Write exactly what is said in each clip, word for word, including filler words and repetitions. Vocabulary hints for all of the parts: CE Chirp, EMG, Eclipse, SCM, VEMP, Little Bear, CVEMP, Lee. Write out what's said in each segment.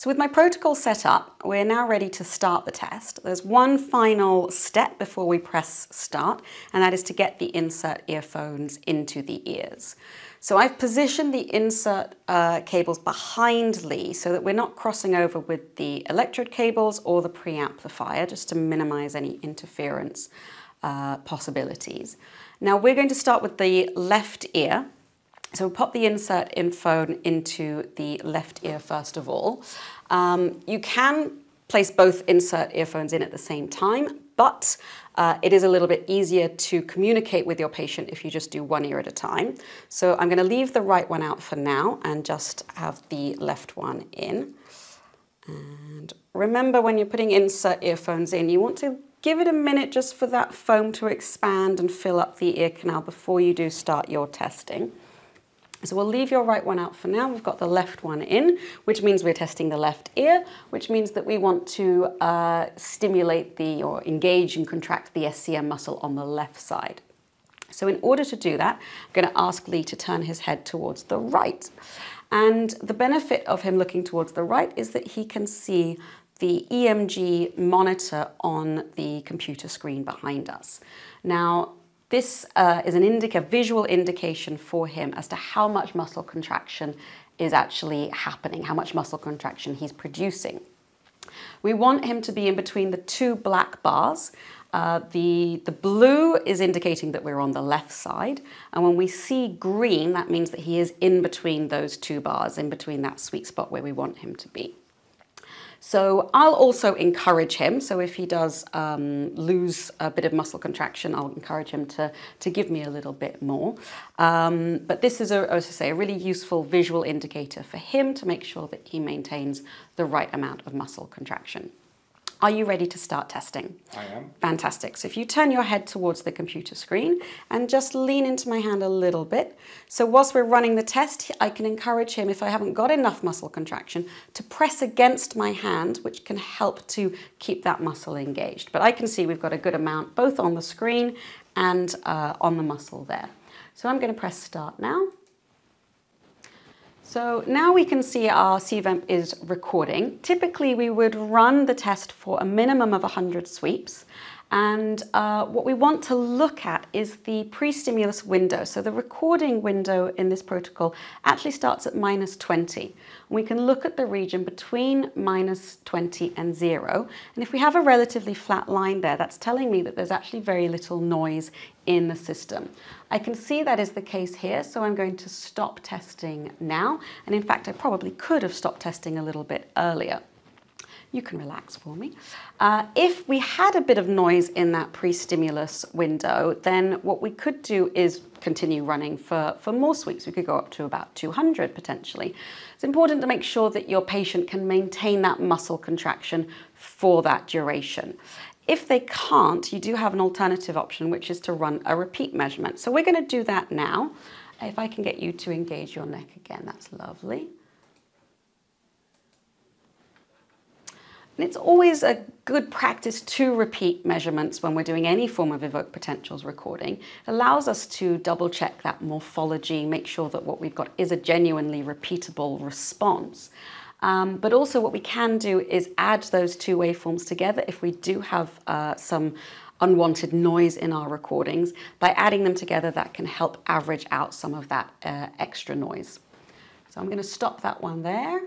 So with my protocol set up, we're now ready to start the test. There's one final step before we press start, and that is to get the insert earphones into the ears. So I've positioned the insert uh, cables behind Lee so that we're not crossing over with the electrode cables or the preamplifier, just to minimize any interference uh, possibilities. Now we're going to start with the left ear. So we'll pop the insert earphone into the left ear first of all. Um, you can place both insert earphones in at the same time, but uh, it is a little bit easier to communicate with your patient if you just do one ear at a time. So I'm going to leave the right one out for now and just have the left one in. And remember, when you're putting insert earphones in, you want to give it a minute just for that foam to expand and fill up the ear canal before you do start your testing. So we'll leave your right one out for now. We've got the left one in, which means we're testing the left ear, which means that we want to uh, stimulate the, or engage and contract the S C M muscle on the left side. So in order to do that, I'm going to ask Lee to turn his head towards the right. And the benefit of him looking towards the right is that he can see the E M G monitor on the computer screen behind us. Now, This uh, is an indica, visual indication for him as to how much muscle contraction is actually happening, how much muscle contraction he's producing. We want him to be in between the two black bars. Uh, the, the blue is indicating that we're on the left side, and when we see green, that means that he is in between those two bars, in between that sweet spot where we want him to be. So I'll also encourage him. So if he does um, lose a bit of muscle contraction, I'll encourage him to, to give me a little bit more. Um, but this is, a, as I say, a really useful visual indicator for him to make sure that he maintains the right amount of muscle contraction. Are you ready to start testing? I am. Fantastic. So if you turn your head towards the computer screen and just lean into my hand a little bit. So whilst we're running the test, I can encourage him, if I haven't got enough muscle contraction, to press against my hand, which can help to keep that muscle engaged. But I can see we've got a good amount both on the screen and uh, on the muscle there. So I'm going to press start now. So now we can see our C VEMP is recording. Typically, we would run the test for a minimum of one hundred sweeps. And uh, what we want to look at is the pre-stimulus window. So the recording window in this protocol actually starts at minus twenty. And we can look at the region between minus twenty and zero. And if we have a relatively flat line there, that's telling me that there's actually very little noise in the system. I can see that is the case here, so I'm going to stop testing now. And in fact, I probably could have stopped testing a little bit earlier. You can relax for me. Uh, if we had a bit of noise in that pre-stimulus window, then what we could do is continue running for, for more sweeps. We could go up to about two hundred potentially. It's important to make sure that your patient can maintain that muscle contraction for that duration. If they can't, you do have an alternative option, which is to run a repeat measurement. So we're going to do that now. If I can get you to engage your neck again, that's lovely. And it's always a good practice to repeat measurements when we're doing any form of evoked potentials recording. It allows us to double check that morphology, make sure that what we've got is a genuinely repeatable response. Um, but also what we can do is add those two waveforms together if we do have uh, some unwanted noise in our recordings. By adding them together, that can help average out some of that uh, extra noise. So I'm going to stop that one there.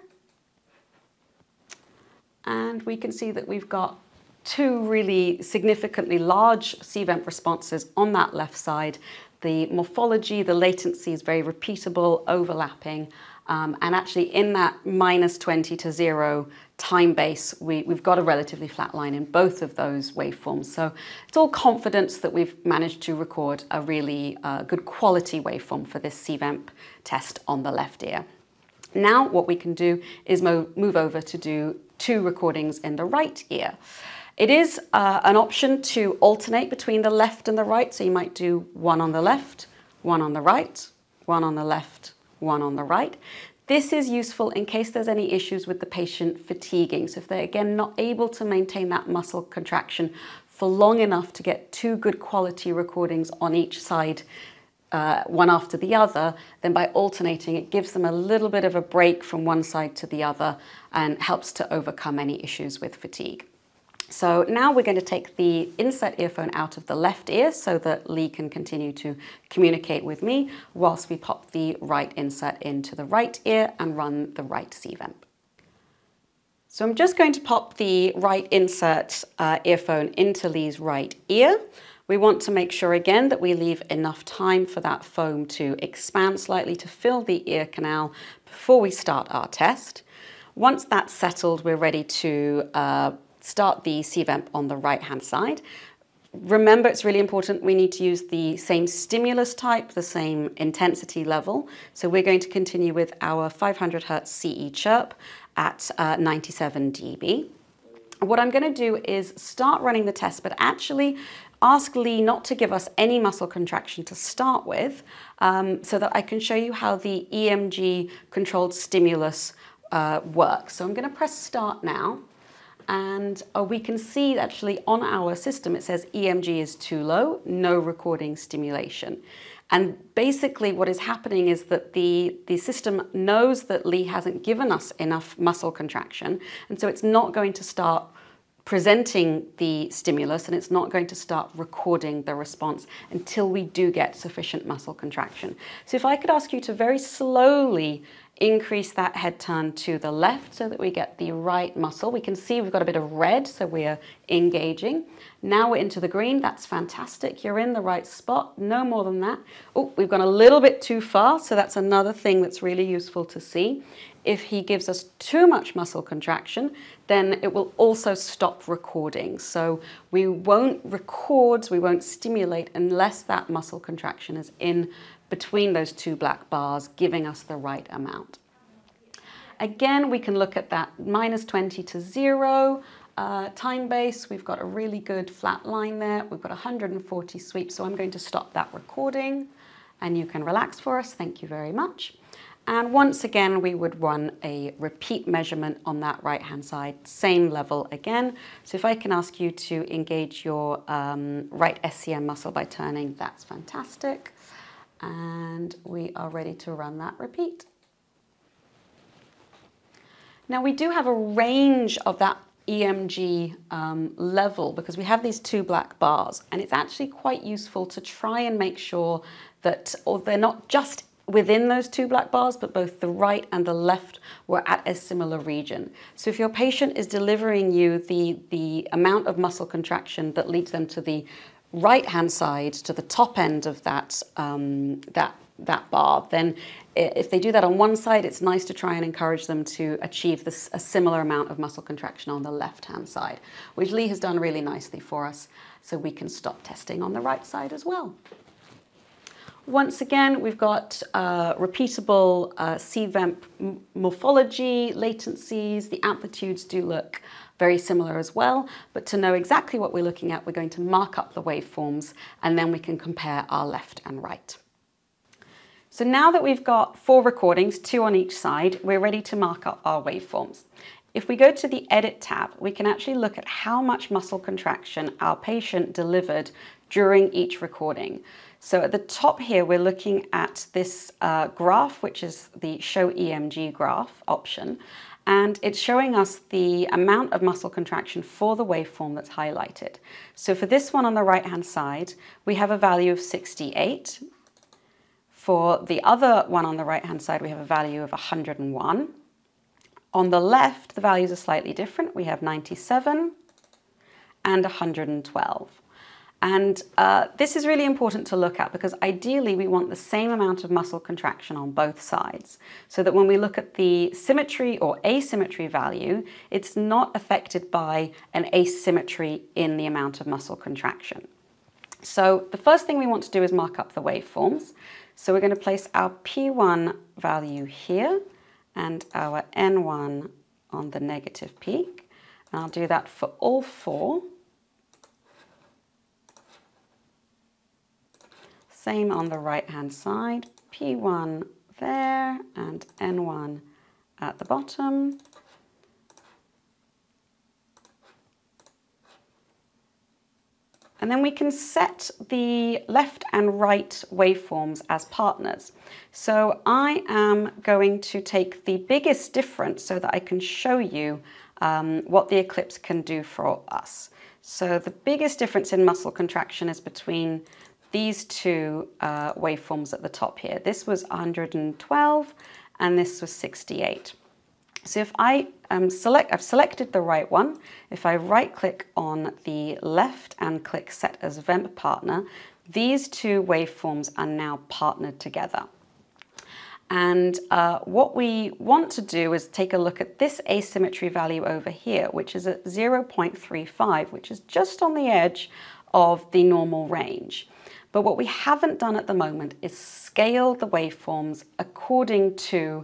And we can see that we've got two really significantly large C VEMP responses on that left side. The morphology, the latency is very repeatable, overlapping. Um, and actually in that minus twenty to zero time base, we, we've got a relatively flat line in both of those waveforms. So it's all confidence that we've managed to record a really uh, good quality waveform for this C VEMP test on the left ear. Now what we can do is mo move over to do two recordings in the right ear. It is uh, an option to alternate between the left and the right, so you might do one on the left, one on the right, one on the left, one on the right. This is useful in case there's any issues with the patient fatiguing, so if they're again not able to maintain that muscle contraction for long enough to get two good quality recordings on each side uh, one after the other, then by alternating, it gives them a little bit of a break from one side to the other and helps to overcome any issues with fatigue. So now we're going to take the insert earphone out of the left ear so that Lee can continue to communicate with me whilst we pop the right insert into the right ear and run the right C VEMP. So I'm just going to pop the right insert uh, earphone into Lee's right ear. We want to make sure again that we leave enough time for that foam to expand slightly to fill the ear canal before we start our test. Once that's settled, we're ready to uh, start the C VEMP on the right-hand side. Remember, it's really important we need to use the same stimulus type, the same intensity level. So we're going to continue with our five hundred hertz C E Chirp at uh, ninety-seven decibels. What I'm going to do is start running the test, but actually ask Lee not to give us any muscle contraction to start with, um, so that I can show you how the E M G controlled stimulus uh, works. So I'm going to press start now. And uh, we can see actually on our system it says E M G is too low, no recording stimulation. And basically what is happening is that the, the system knows that Lee hasn't given us enough muscle contraction, and so it's not going to start presenting the stimulus, and it's not going to start recording the response until we do get sufficient muscle contraction. So if I could ask you to very slowly increase that head turn to the left so that we get the right muscle. We can see we've got a bit of red, so we're engaging. Now we're into the green. That's fantastic. You're in the right spot. No more than that. Oh, we've gone a little bit too far, so that's another thing that's really useful to see. If he gives us too much muscle contraction, then it will also stop recording. So we won't record, we won't stimulate unless that muscle contraction is in between those two black bars, giving us the right amount. Again, we can look at that minus twenty to zero uh, time base. We've got a really good flat line there. We've got one hundred forty sweeps, so I'm going to stop that recording and you can relax for us. Thank you very much. And once again, we would run a repeat measurement on that right-hand side, same level again. So if I can ask you to engage your um, right S C M muscle by turning, that's fantastic. And we are ready to run that repeat. Now we do have a range of that E M G um, level because we have these two black bars, and it's actually quite useful to try and make sure that or they're not just within those two black bars, but both the right and the left were at a similar region. So if your patient is delivering you the, the amount of muscle contraction that leads them to the right-hand side, to the top end of that, um, that, that bar, then if they do that on one side, it's nice to try and encourage them to achieve this, a similar amount of muscle contraction on the left-hand side, which Lee has done really nicely for us, so we can stop testing on the right side as well. Once again, we've got uh, repeatable uh, C VEMP morphology, latencies. The amplitudes do look very similar as well, but to know exactly what we're looking at, we're going to mark up the waveforms, and then we can compare our left and right. So now that we've got four recordings, two on each side, we're ready to mark up our waveforms. If we go to the Edit tab, we can actually look at how much muscle contraction our patient delivered during each recording. So at the top here, we're looking at this uh, graph, which is the Show E M G graph option, and it's showing us the amount of muscle contraction for the waveform that's highlighted. So for this one on the right-hand side, we have a value of sixty-eight. For the other one on the right-hand side, we have a value of one hundred and one. On the left, the values are slightly different. We have ninety-seven and one hundred and twelve. And uh, this is really important to look at because ideally we want the same amount of muscle contraction on both sides, so that when we look at the symmetry or asymmetry value, it's not affected by an asymmetry in the amount of muscle contraction. So the first thing we want to do is mark up the waveforms. So we're going to place our P one value here and our N one on the negative peak. And I'll do that for all four. Same on the right-hand side, P one there and N one at the bottom. And then we can set the left and right waveforms as partners. So I am going to take the biggest difference so that I can show you um, what the Eclipse can do for us. So the biggest difference in muscle contraction is between these two uh, waveforms at the top here. This was one hundred twelve and this was sixty-eight. So if I um, select, I've selected the right one. If I right click on the left and click set as V E M P partner, these two waveforms are now partnered together. And uh, what we want to do is take a look at this asymmetry value over here, which is at zero point three five, which is just on the edge of the normal range. But what we haven't done at the moment is scale the waveforms according to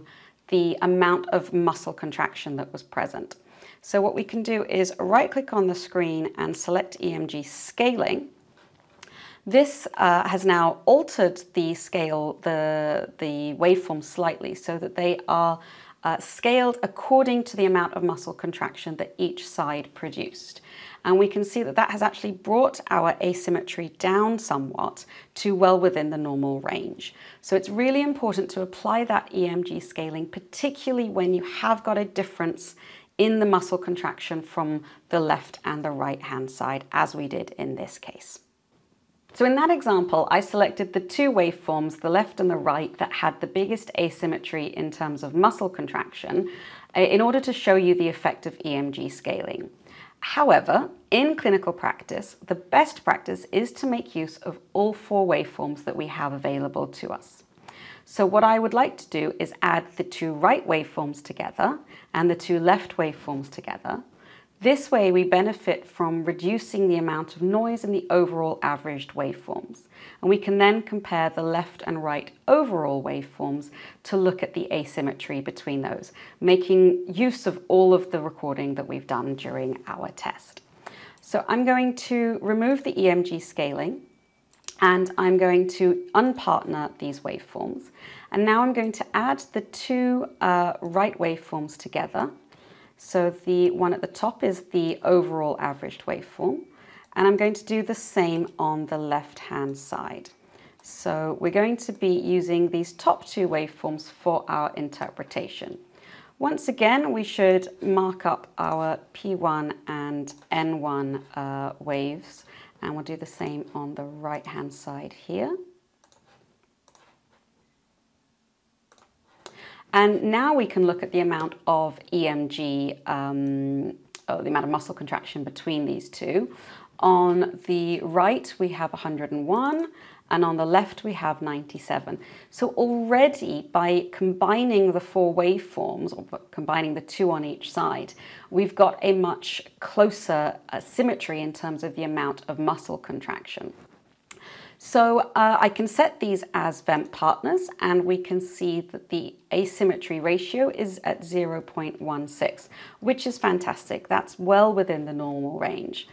the amount of muscle contraction that was present. So what we can do is right click on the screen and select E M G scaling. This uh, has now altered the scale, the, the waveform slightly so that they are uh, scaled according to the amount of muscle contraction that each side produced. And we can see that that has actually brought our asymmetry down somewhat to well within the normal range. So it's really important to apply that E M G scaling, particularly when you have got a difference in the muscle contraction from the left and the right hand side, as we did in this case. So in that example, I selected the two waveforms, the left and the right, that had the biggest asymmetry in terms of muscle contraction, in order to show you the effect of E M G scaling. However, in clinical practice, the best practice is to make use of all four waveforms that we have available to us. So what I would like to do is add the two right waveforms together and the two left waveforms together. This way we benefit from reducing the amount of noise in the overall averaged waveforms. And we can then compare the left and right overall waveforms to look at the asymmetry between those, making use of all of the recording that we've done during our test. So I'm going to remove the E M G scaling and I'm going to unpartner these waveforms. And now I'm going to add the two uh, right waveforms together. So the one at the top is the overall averaged waveform, and I'm going to do the same on the left-hand side. So we're going to be using these top two waveforms for our interpretation. Once again, we should mark up our P one and N one uh, waves, and we'll do the same on the right-hand side here. And now we can look at the amount of E M G, um, oh, the amount of muscle contraction between these two. On the right, we have one hundred one, and on the left, we have ninety-seven. So already by combining the four waveforms, or combining the two on each side, we've got a much closer uh, symmetry in terms of the amount of muscle contraction. So uh, I can set these as V E M P partners, and we can see that the asymmetry ratio is at zero point one six, which is fantastic. That's well within the normal range.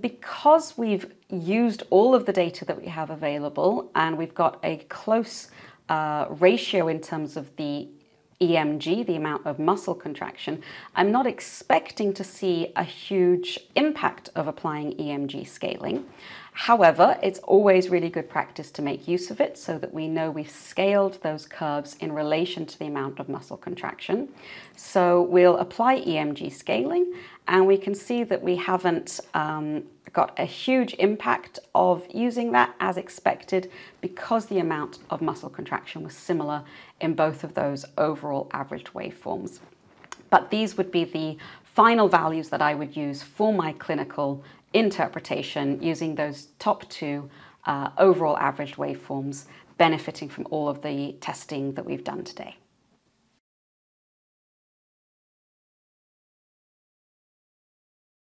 Because we've used all of the data that we have available and we've got a close uh, ratio in terms of the E M G, the amount of muscle contraction, I'm not expecting to see a huge impact of applying E M G scaling. However, it's always really good practice to make use of it so that we know we've scaled those curves in relation to the amount of muscle contraction. So we'll apply E M G scaling, and we can see that we haven't um, got a huge impact of using that as expected, because the amount of muscle contraction was similar in both of those overall averaged waveforms. But these would be the final values that I would use for my clinical interpretation, using those top two uh, overall averaged waveforms, benefiting from all of the testing that we've done today.